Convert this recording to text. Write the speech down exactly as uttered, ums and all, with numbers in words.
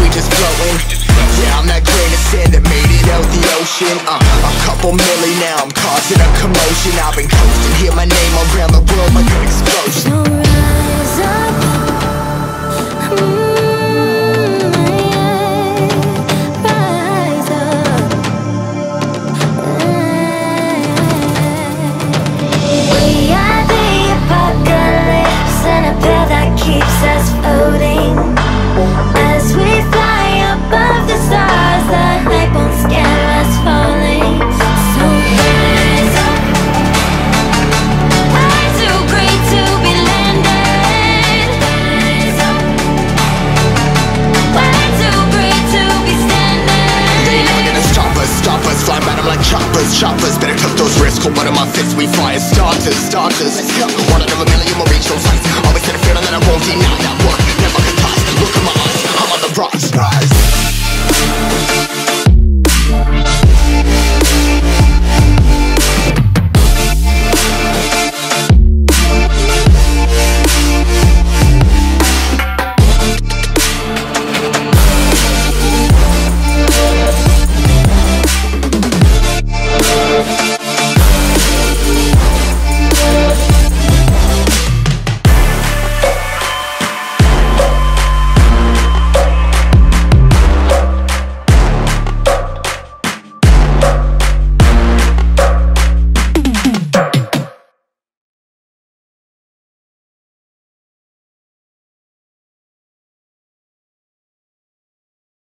we just floating. Yeah, I'm that grain of sand that made it out the ocean. Uh, a couple milli now, I'm causing a commotion. I've been coasting, hear my name around the world like an explosion. So rise up, mm. Choppers, better cut those risks, hold one of my fists. We fire starters, starters. Let's go. One out of a million, we'll reach those heights. Always had a feeling that I won't deny that work. Never could pass, look in my eyes, I'm on the rocks.